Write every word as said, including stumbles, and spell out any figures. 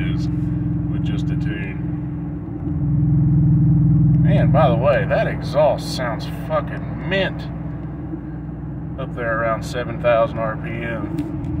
is with just a tune. And by the way, that exhaust sounds fucking mint up there around seven thousand R P M.